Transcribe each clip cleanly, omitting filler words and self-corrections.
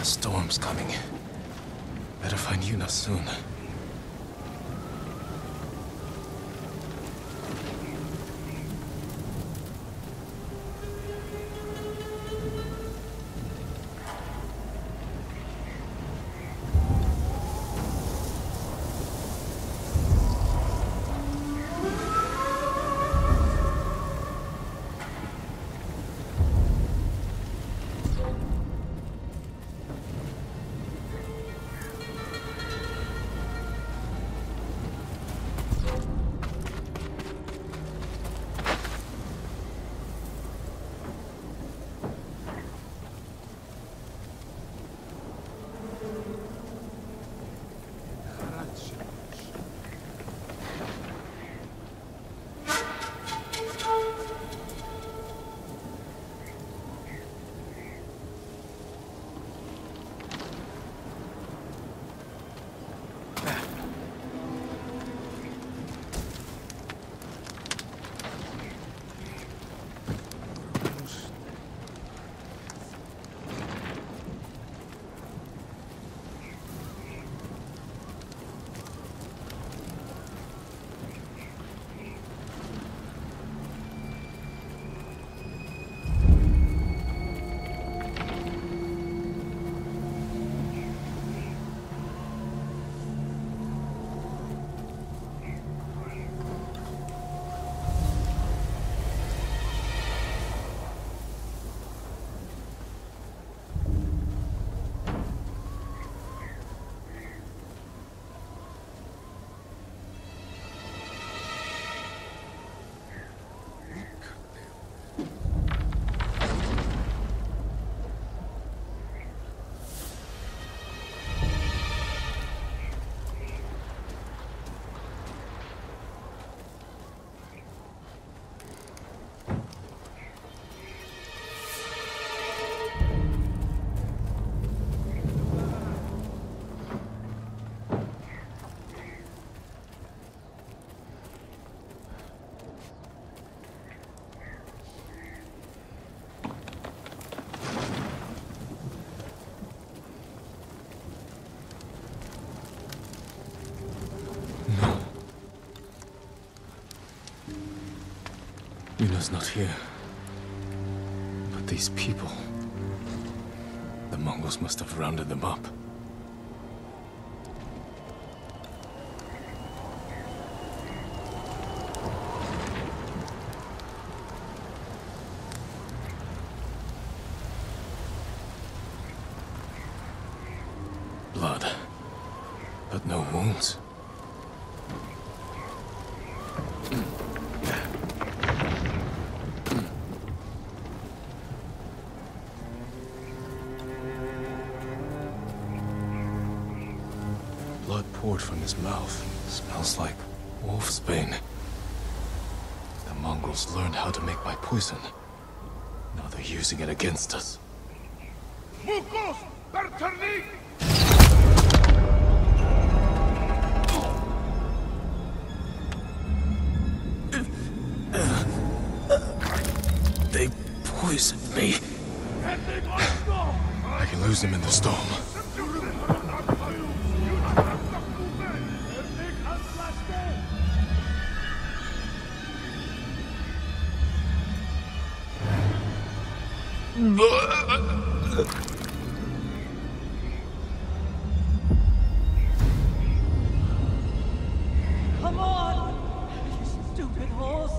A storm's coming. Better find Yuna soon. Yuna's not here. But these people... The Mongols must have rounded them up. Blood. But no wounds. From his mouth. Smells like wolf's bane. The Mongols learned how to make my poison. Now they're using it against us. They poisoned me. I can lose them in the storm. Come on, you stupid horse.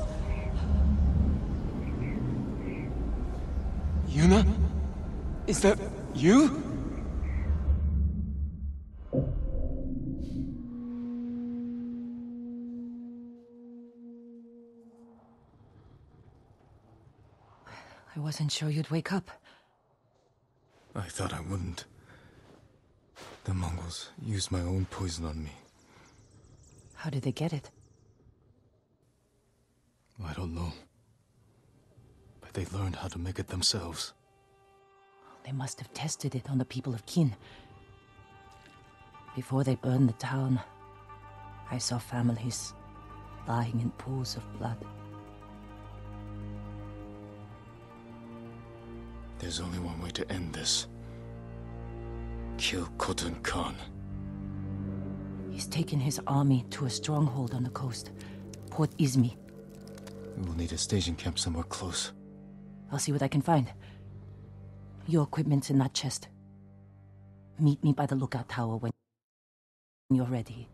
Yuna? Is that you? I wasn't sure you'd wake up. I thought I wouldn't. The Mongols used my own poison on me. How did they get it? I don't know. But they learned how to make it themselves. They must have tested it on the people of Qin. Before they burned the town, I saw families lying in pools of blood. There's only one way to end this. kill Khotun Khan. He's taken his army to a stronghold on the coast, Port Izmi. We will need a staging camp somewhere close. I'll see what I can find. Your equipment's in that chest. Meet me by the lookout tower when you're ready.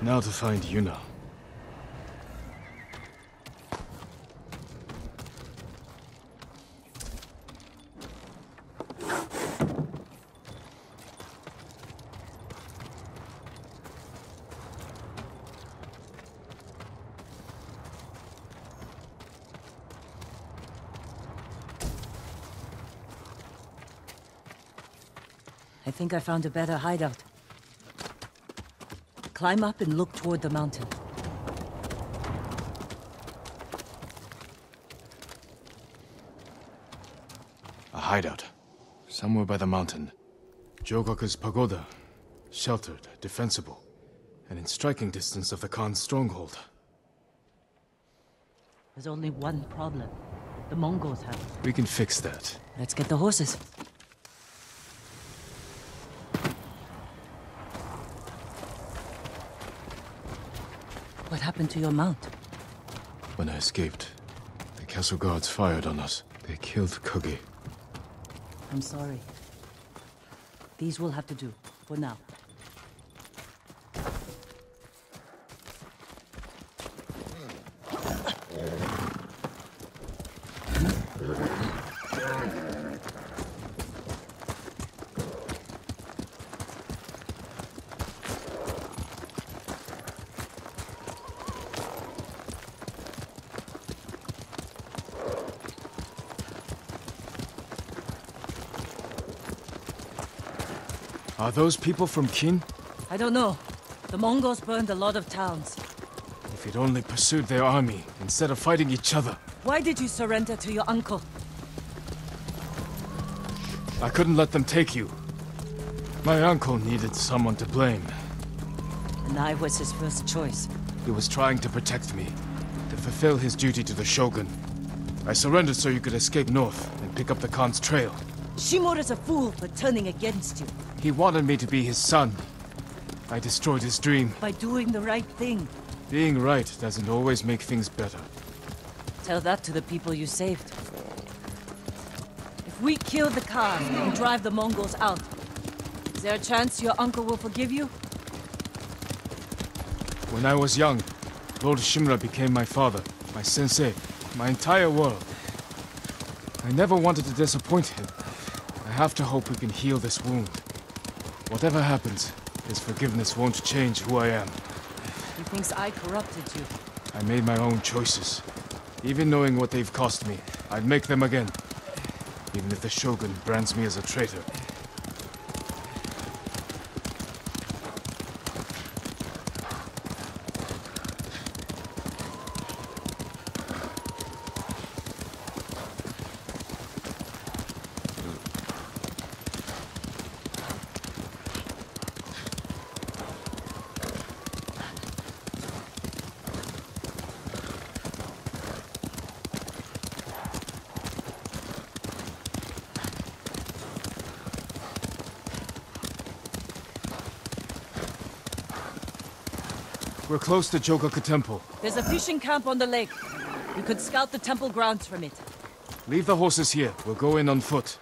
Now to find Yuna. I think I found a better hideout. Climb up and look toward the mountain. A hideout. Somewhere by the mountain. Jokoka's pagoda. Sheltered, defensible, and in striking distance of the Khan's stronghold. There's only one problem. The Mongols have it. We can fix that. Let's get the horses. What happened to your mount? When I escaped, the castle guards fired on us. They killed Kogi. I'm sorry. These will have to do, for now. Are those people from Qin? I don't know. The Mongols burned a lot of towns. If we'd only pursued their army, instead of fighting each other. Why did you surrender to your uncle? I couldn't let them take you. My uncle needed someone to blame. And I was his first choice. He was trying to protect me, to fulfill his duty to the Shogun. I surrendered so you could escape north and pick up the Khan's trail. Shimura's a fool for turning against you. He wanted me to be his son. I destroyed his dream. By doing the right thing. Being right doesn't always make things better. Tell that to the people you saved. If we kill the Khan and drive the Mongols out, is there a chance your uncle will forgive you? When I was young, Lord Shimura became my father, my sensei, my entire world. I never wanted to disappoint him. I have to hope we can heal this wound. Whatever happens, his forgiveness won't change who I am. He thinks I corrupted you. I made my own choices. Even knowing what they've cost me, I'd make them again. Even if the Shogun brands me as a traitor. We're close to Jokoka Temple. There's a fishing camp on the lake. We could scout the temple grounds from it. Leave the horses here. We'll go in on foot.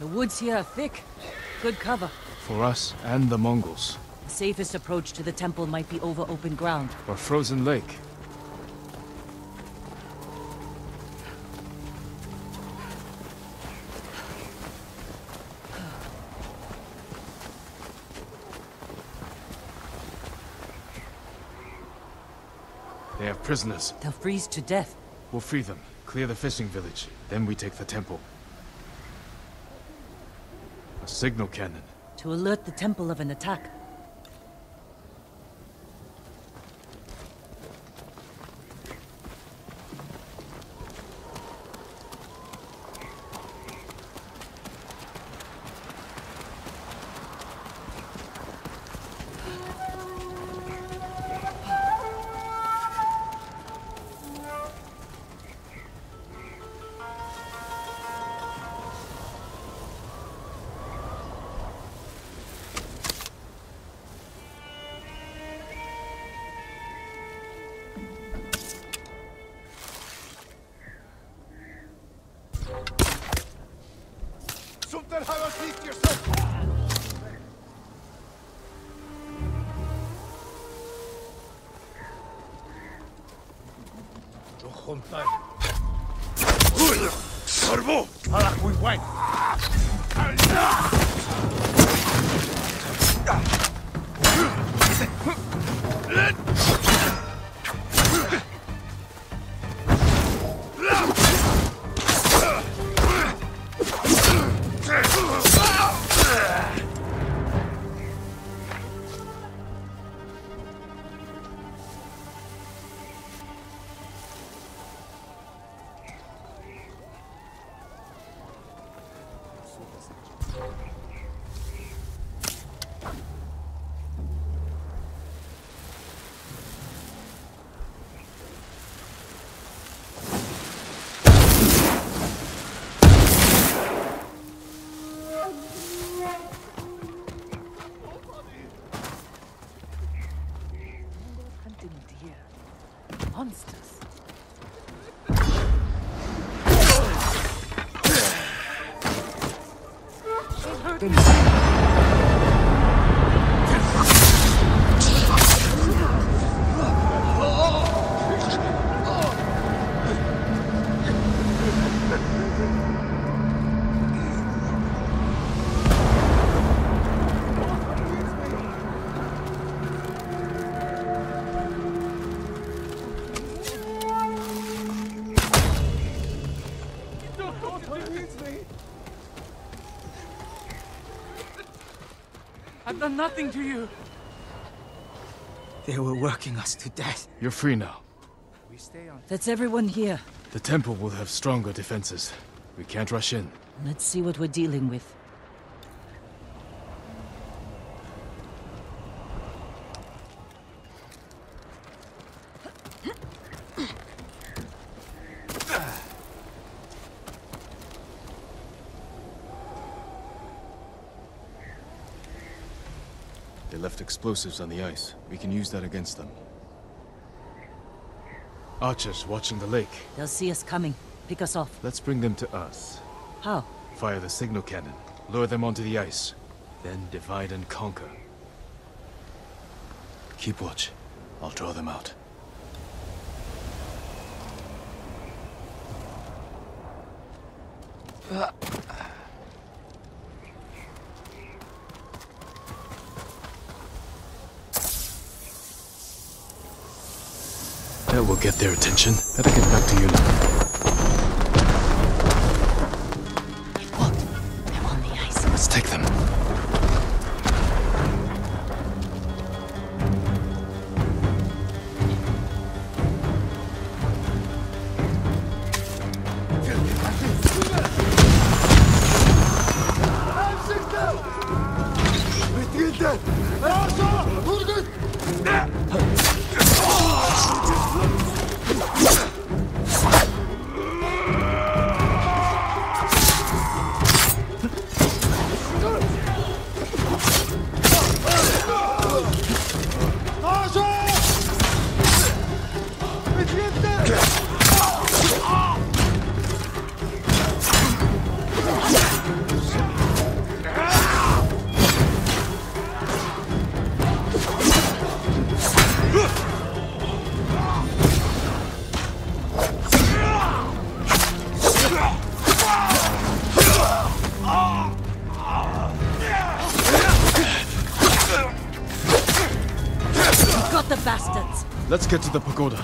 The woods here are thick. Good cover. For us and the Mongols. The safest approach to the temple might be over open ground. Or frozen lake. They have prisoners. They'll freeze to death. We'll free them, clear the fishing village, then we take the temple. A signal cannon. To alert the temple of an attack. I've done nothing to you. They were working us to death. You're free now. We stay on. That's everyone here. The temple will have stronger defenses. We can't rush in. Let's see what we're dealing with. Explosives on the ice. We can use that against them. Archers watching the lake. They'll see us coming. Pick us off. Let's bring them to us. How? Fire the signal cannon. Lure them onto the ice. Then divide and conquer. Keep watch. I'll draw them out. That will get their attention. Better get back to Yuna. It worked. They're on the ice. Let's take them. Let's get to the pagoda.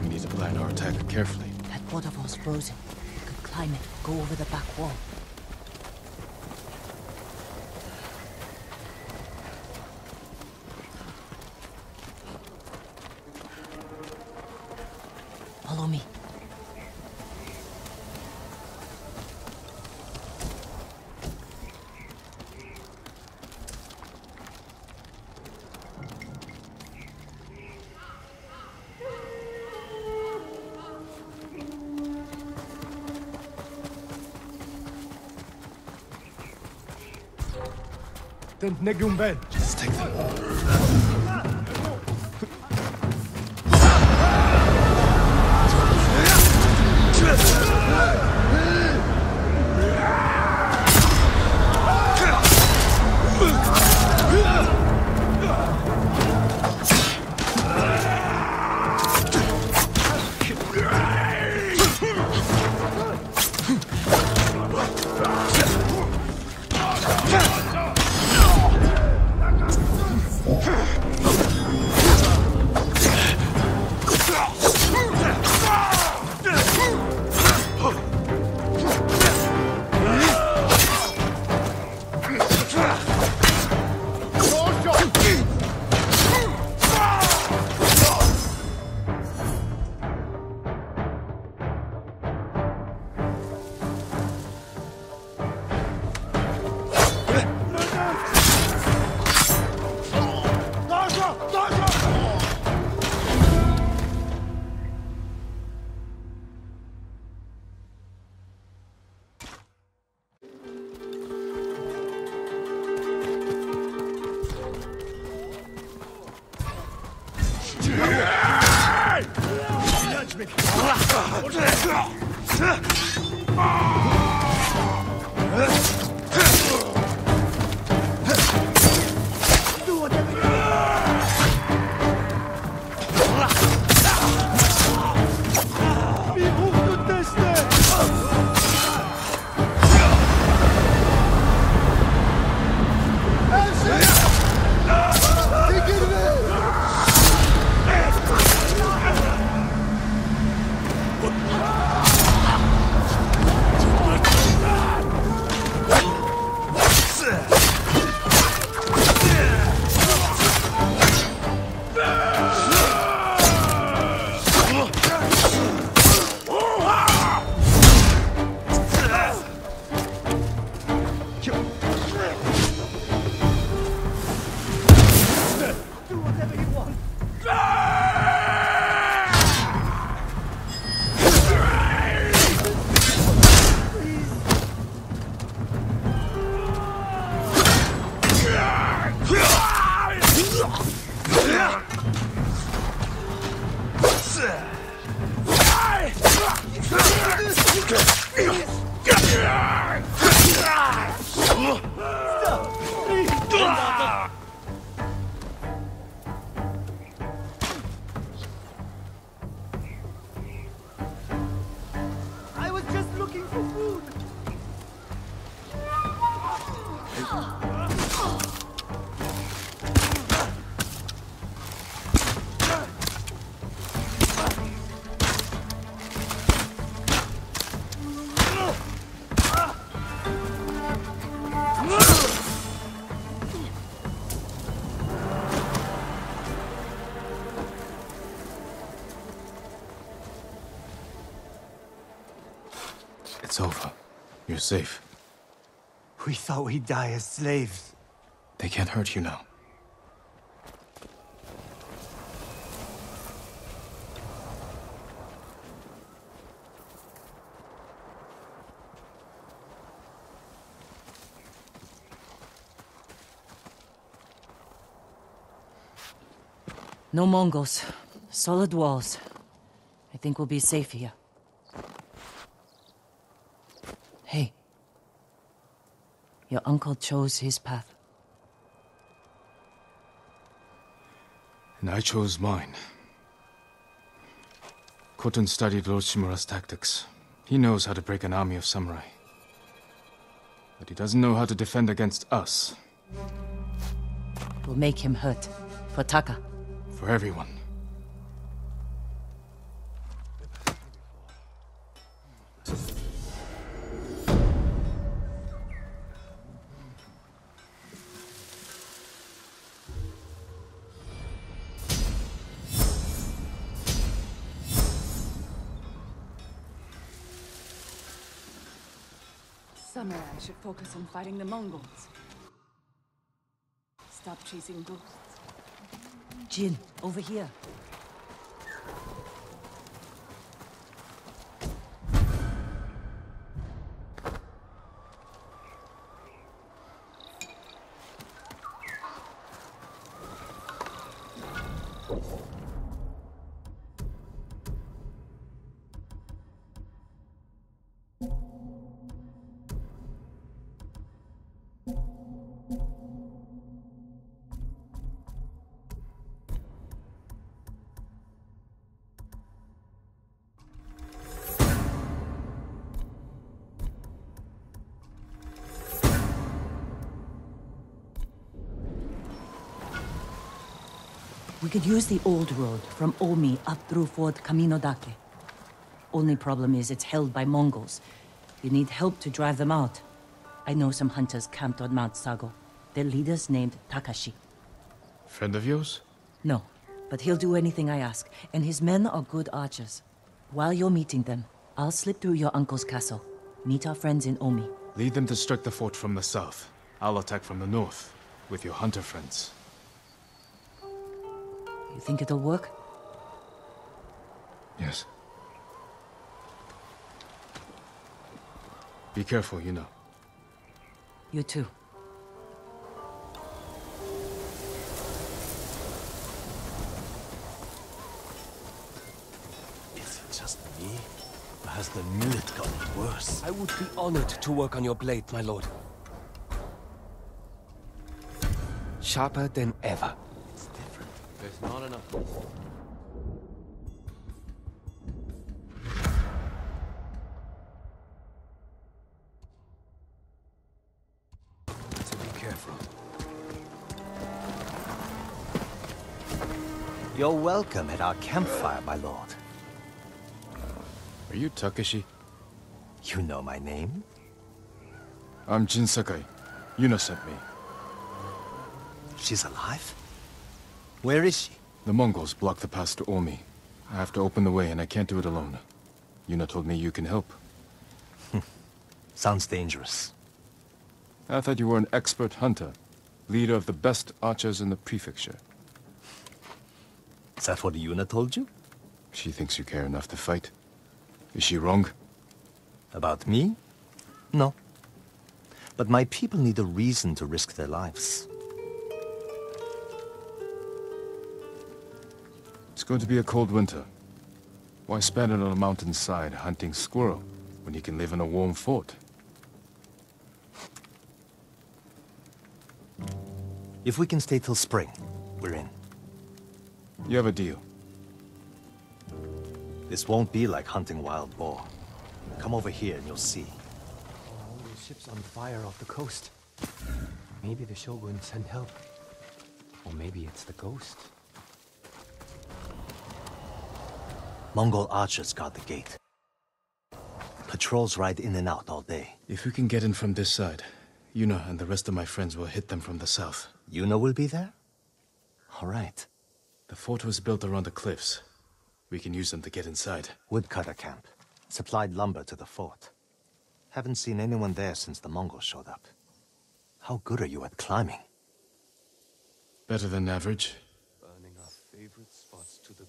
We need to plan our attack carefully. That waterfall's frozen. We could climb it, go over the back wall. Let's take them. judgment. It's over. You're safe. We thought we'd die as slaves. They can't hurt you now. No Mongols. Solid walls. I think we'll be safe here. Hey. Your uncle chose his path. And I chose mine. Khotun studied Lord Shimura's tactics. He knows how to break an army of samurai. But he doesn't know how to defend against us. We'll make him hurt. For Taka. For everyone. Samurai should focus on fighting the Mongols. Stop chasing ghosts. Jin, over here. We could use the old road from Omi up through Fort Kaminodake. Only problem is it's held by Mongols. You need help to drive them out. I know some hunters camped on Mount Sago. Their leader's named Takashi. Friend of yours? No, but he'll do anything I ask, and his men are good archers. While you're meeting them, I'll slip through your uncle's castle. Meet our friends in Omi. Lead them to strike the fort from the south. I'll attack from the north, with your hunter friends. You think it'll work? Yes. Be careful, Yuna. You too. just me? Or has the millet gotten worse? I would be honored to work on your blade, my lord. Sharper than ever. It's different. There's not enough. You're welcome at our campfire, my lord. Are you Takashi? You know my name? I'm Jin Sakai. Yuna sent me. She's alive? Where is she? The Mongols blocked the pass to Omi. I have to open the way and I can't do it alone. Yuna told me you can help. Sounds dangerous. I thought you were an expert hunter, leader of the best archers in the prefecture. Is that what Yuna told you? She thinks you care enough to fight. Is she wrong? About me? No. But my people need a reason to risk their lives. It's going to be a cold winter. Why spend it on a mountainside hunting squirrel when you can live in a warm fort? If we can stay till spring, we're in. You have a deal. This won't be like hunting wild boar. Come over here and you'll see. All the ships on fire off the coast. Maybe the Shogun sent help. Or maybe it's the ghost. Mongol archers guard the gate. Patrols ride in and out all day. If we can get in from this side, Yuna and the rest of my friends will hit them from the south. Yuna will be there? All right. The fort was built around the cliffs. We can use them to get inside. Woodcutter camp. Supplied lumber to the fort. Haven't seen anyone there since the Mongols showed up. How good are you at climbing? Better than average. Burning our favorite spots to the...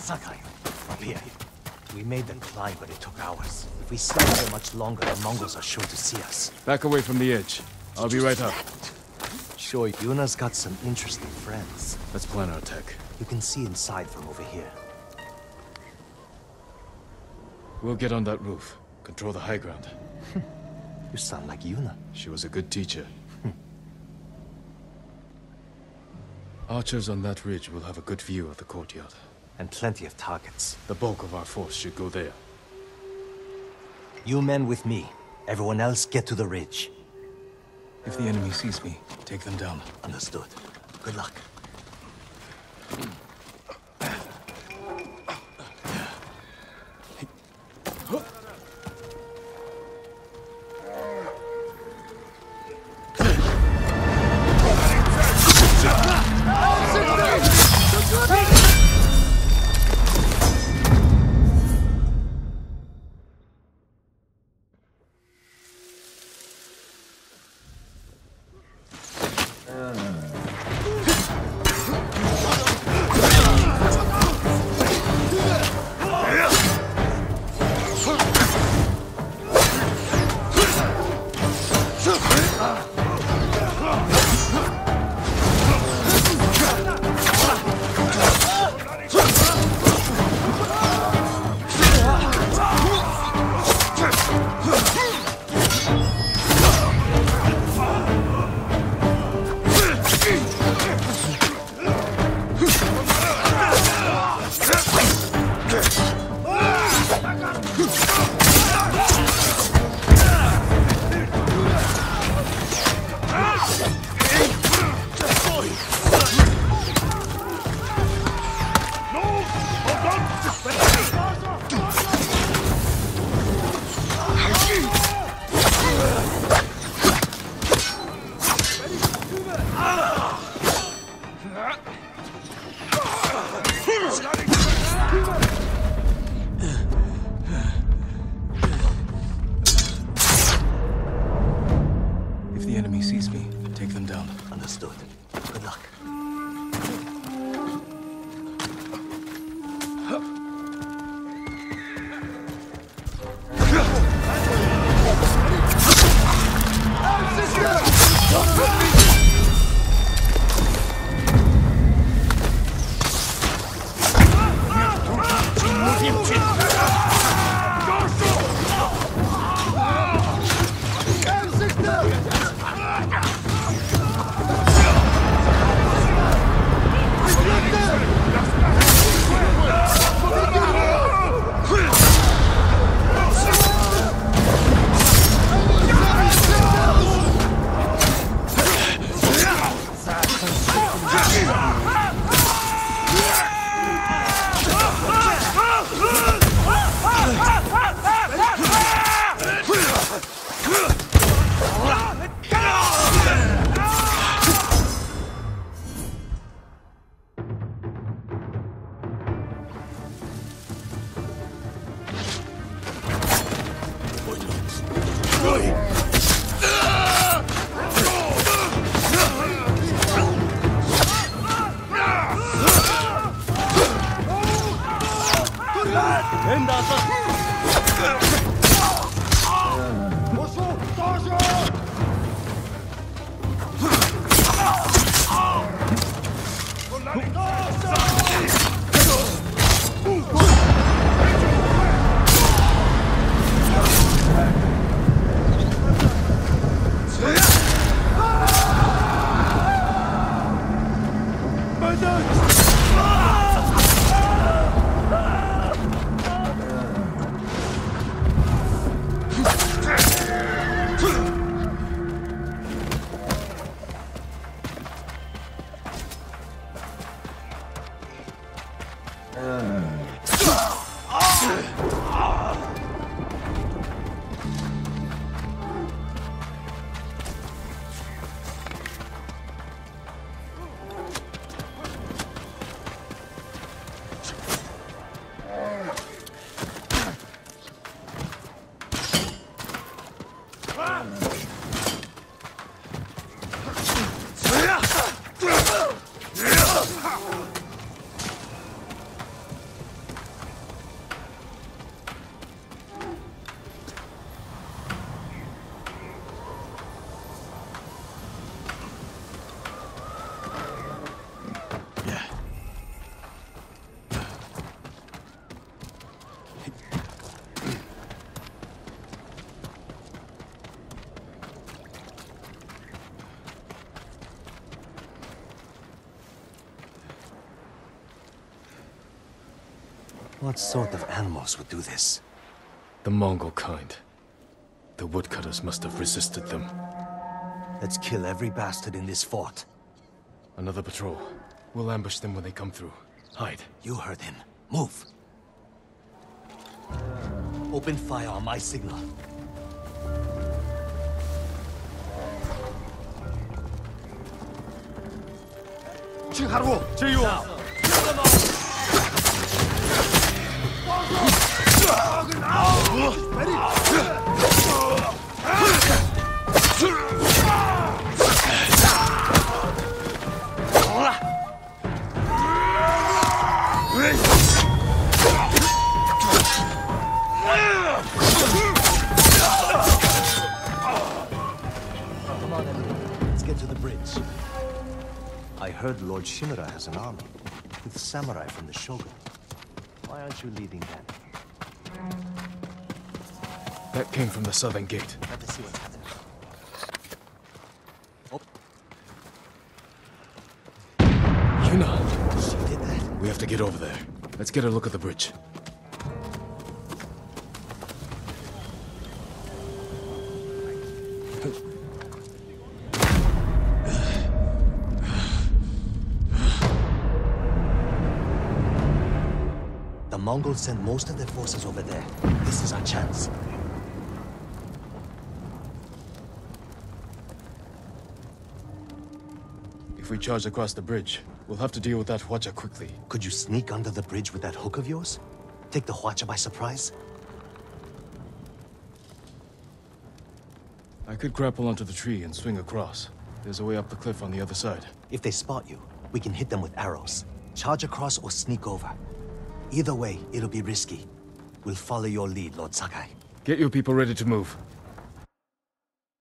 Sakai, up here. We made them climb, but it took hours. If we stay here much longer, the Mongols are sure to see us. Back away from the edge. I'll be right up. Sure, Yuna's got some interesting friends. Let's plan our attack. You can see inside from over here. We'll get on that roof. Control the high ground. You sound like Yuna. She was a good teacher. Archers on that ridge will have a good view of the courtyard. And plenty of targets. The bulk of our force should go there. You men with me. Everyone else get to the ridge. If the enemy sees me, take them down. Understood. Good luck. Understood. Good luck. What sort of animals would do this? The Mongol kind. The woodcutters must have resisted them. Let's kill every bastard in this fort. Another patrol. We'll ambush them when they come through. Hide. You heard him. Move! Open fire on my signal. Now. Let's get to the bridge. I heard Lord Shimura has an army with samurai from the Shogun. Why aren't you leading them? That came from the southern gate. Let's see what's happening. Oh. Yuna! She did that? We have to get over there. Let's get a look at the bridge. The Mongols sent most of their forces over there. This is our chance. If we charge across the bridge, we'll have to deal with that huacha quickly. Could you sneak under the bridge with that hook of yours? Take the huacha by surprise? I could grapple onto the tree and swing across. There's a way up the cliff on the other side. If they spot you, we can hit them with arrows. Charge across or sneak over. Either way, it'll be risky. We'll follow your lead, Lord Sakai. Get your people ready to move.